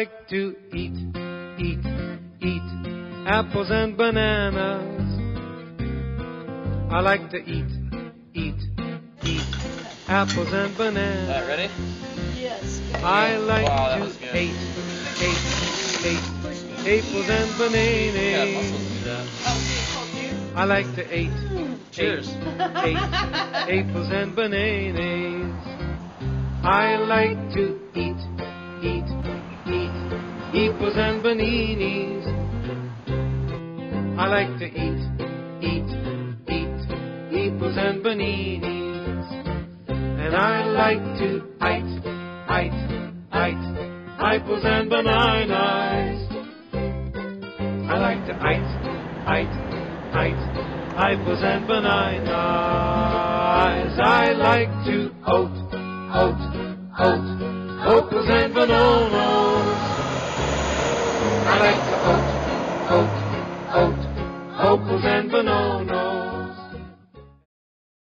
like to eat apples and bananas. I like to eat apples and bananas. All right, ready? Yes. I like to eat apples and bananas. Yeah, I like to eat apples and bananas. I like to eat apples and bananas. I like to eat apples and bananas. And I like to eat apples and bananas. I like to eat apples and bananas. I like to opals and bananas. I like to opals and bananas.